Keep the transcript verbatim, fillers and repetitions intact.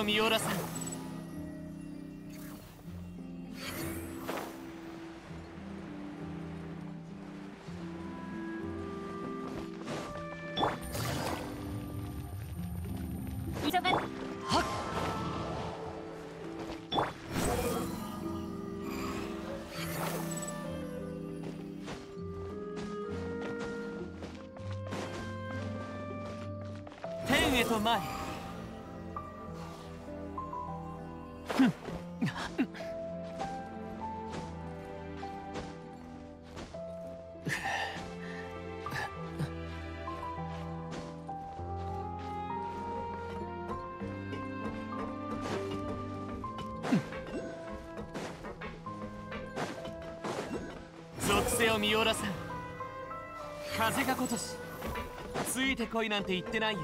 を見下ろさん。天へと前へ。見下ろさん。風が今年ついてこいなんて言ってないよ。